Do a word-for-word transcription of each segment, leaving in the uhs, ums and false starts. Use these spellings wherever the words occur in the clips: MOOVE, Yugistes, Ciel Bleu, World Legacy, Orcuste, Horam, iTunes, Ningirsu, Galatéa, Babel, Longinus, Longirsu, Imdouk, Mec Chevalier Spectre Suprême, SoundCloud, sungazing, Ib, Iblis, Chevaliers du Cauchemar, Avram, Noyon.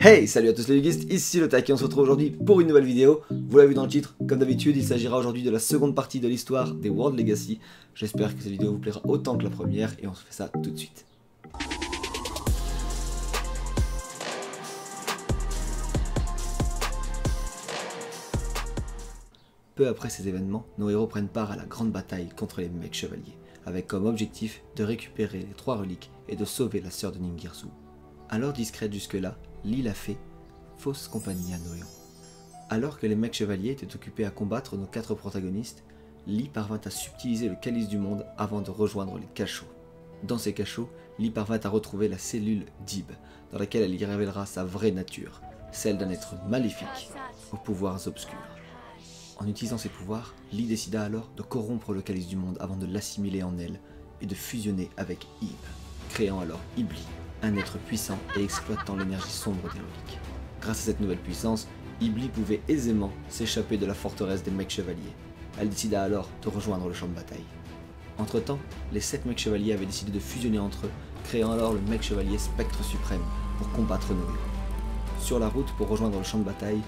Hey, salut à tous les Yugistes, ici le Taki, on se retrouve aujourd'hui pour une nouvelle vidéo. Vous l'avez vu dans le titre, comme d'habitude, il s'agira aujourd'hui de la seconde partie de l'histoire des World Legacy. J'espère que cette vidéo vous plaira autant que la première et on se fait ça tout de suite. Peu après ces événements, nos héros prennent part à la grande bataille contre les Mec Chevaliers, avec comme objectif de récupérer les trois reliques et de sauver la sœur de Ningirsu. Alors discrète jusque-là, l'île a fait fausse compagnie à Noyon. Alors que les Mec Chevaliers étaient occupés à combattre nos quatre protagonistes, Lee parvint à subtiliser le calice du monde avant de rejoindre les cachots. Dans ces cachots, Lee parvint à retrouver la cellule d'Ib, dans laquelle elle y révélera sa vraie nature, celle d'un être maléfique, aux pouvoirs obscurs. En utilisant ses pouvoirs, Lee décida alors de corrompre le calice du monde avant de l'assimiler en elle et de fusionner avec Ib, créant alors Iblis, un être puissant et exploitant l'énergie sombre des reliques. Grâce à cette nouvelle puissance, Iblis pouvait aisément s'échapper de la forteresse des Mec Chevaliers. Elle décida alors de rejoindre le champ de bataille. Entre temps, les sept Mec Chevaliers avaient décidé de fusionner entre eux, créant alors le Mec Chevalier Spectre Suprême pour combattre Noyon. Sur la route pour rejoindre le champ de bataille,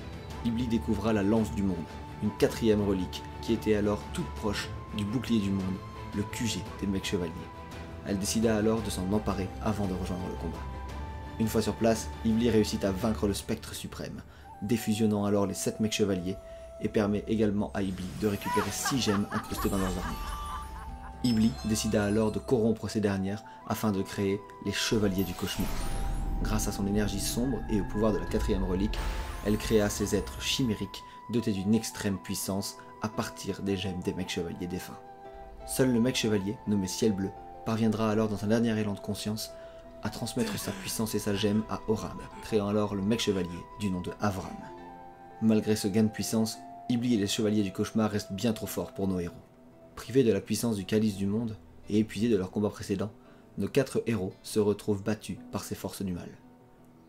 Iblis découvra la lance du monde, une quatrième relique qui était alors toute proche du bouclier du monde, le Q G des Mec Chevaliers. Elle décida alors de s'en emparer avant de rejoindre le combat. Une fois sur place, Iblis réussit à vaincre le Spectre Suprême, défusionnant alors les sept Mec Chevaliers et permet également à Iblis de récupérer six gemmes incrustées dans leurs armures. Iblis décida alors de corrompre ces dernières afin de créer les Chevaliers du Cauchemar. Grâce à son énergie sombre et au pouvoir de la quatrième relique, elle créa ces êtres chimériques dotés d'une extrême puissance à partir des gemmes des Mec Chevaliers défunts. Seul le Mec Chevalier, nommé Ciel Bleu, parviendra alors dans un dernier élan de conscience à transmettre sa puissance et sa gemme à Horam, créant alors le Mec Chevalier du nom de Avram. Malgré ce gain de puissance, Iblis et les Chevaliers du Cauchemar restent bien trop forts pour nos héros. Privés de la puissance du calice du monde et épuisés de leur combat précédent, nos quatre héros se retrouvent battus par ces forces du mal.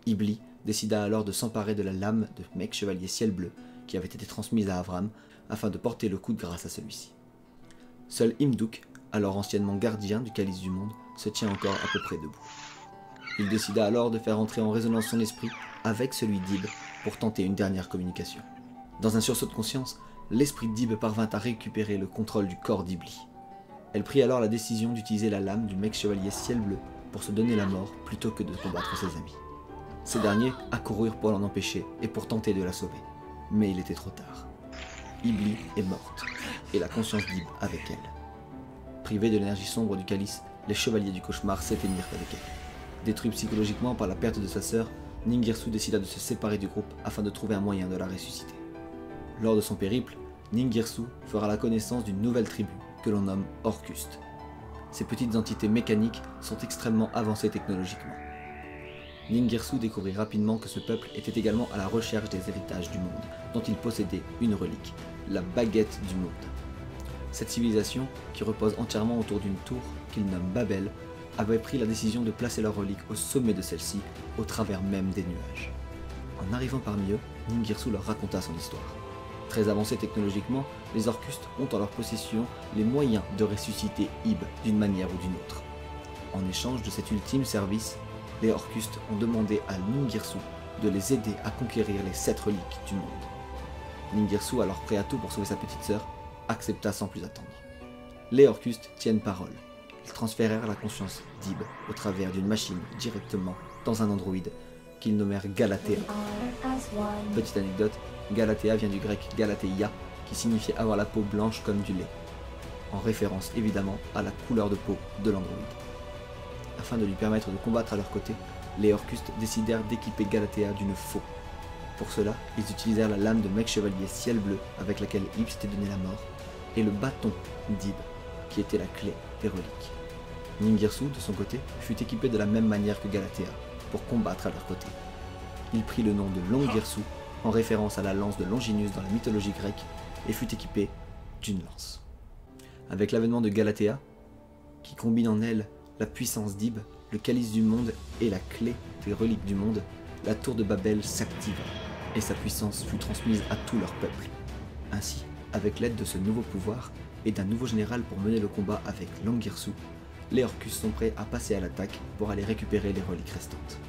Iblis décida alors de s'emparer de la lame de Mec Chevalier Ciel Bleu qui avait été transmise à Avram afin de porter le coup de grâce à celui-ci. Seul Imdouk, alors anciennement gardien du calice du monde, se tient encore à peu près debout. Il décida alors de faire entrer en résonance son esprit avec celui d'Ib pour tenter une dernière communication. Dans un sursaut de conscience, l'esprit d'Ib parvint à récupérer le contrôle du corps d'Iblis. Elle prit alors la décision d'utiliser la lame du Mec Chevalier Ciel Bleu pour se donner la mort plutôt que de combattre ses amis. Ces derniers accoururent pour l'en empêcher et pour tenter de la sauver. Mais il était trop tard. Iblis est morte, et la conscience d'Ib avec elle. Privés de l'énergie sombre du calice, les Chevaliers du Cauchemar s'éteignirent avec elle. Détruit psychologiquement par la perte de sa sœur, Ningirsu décida de se séparer du groupe afin de trouver un moyen de la ressusciter. Lors de son périple, Ningirsu fera la connaissance d'une nouvelle tribu que l'on nomme Orcuste. Ces petites entités mécaniques sont extrêmement avancées technologiquement. Ningirsu découvrit rapidement que ce peuple était également à la recherche des héritages du monde, dont il possédait une relique, la baguette du monde. Cette civilisation, qui repose entièrement autour d'une tour qu'ils nomment Babel, avait pris la décision de placer leur relique au sommet de celle-ci, au travers même des nuages. En arrivant parmi eux, Ningirsu leur raconta son histoire. Très avancés technologiquement, les Orcustes ont en leur possession les moyens de ressusciter Ib d'une manière ou d'une autre. En échange de cet ultime service, les Orcustes ont demandé à Ningirsu de les aider à conquérir les sept reliques du monde. Ningirsu, alors prêt à tout pour sauver sa petite sœur, accepta sans plus attendre. Les Orcustes tiennent parole. Ils transférèrent la conscience d'Ib au travers d'une machine directement dans un androïde qu'ils nommèrent Galatéa. Petite anecdote, Galatéa vient du grec Galatéa qui signifiait avoir la peau blanche comme du lait, en référence évidemment à la couleur de peau de l'androïde. Afin de lui permettre de combattre à leur côté, les Orcustes décidèrent d'équiper Galatéa d'une faux. Pour cela, ils utilisèrent la lame de Mec Chevalier Ciel Bleu avec laquelle Ib s'était donné la mort, et le bâton d'Ib, qui était la clé des reliques. Ningirsu, de son côté, fut équipé de la même manière que Galatéa, pour combattre à leur côté. Il prit le nom de Longirsu, en référence à la lance de Longinus dans la mythologie grecque, et fut équipé d'une lance. Avec l'avènement de Galatéa, qui combine en elle la puissance d'Ib, le calice du monde et la clé des reliques du monde, la tour de Babel s'activa, et sa puissance fut transmise à tout leur peuple. Ainsi, avec l'aide de ce nouveau pouvoir et d'un nouveau général pour mener le combat avec Longirsu, les Orcus sont prêts à passer à l'attaque pour aller récupérer les reliques restantes.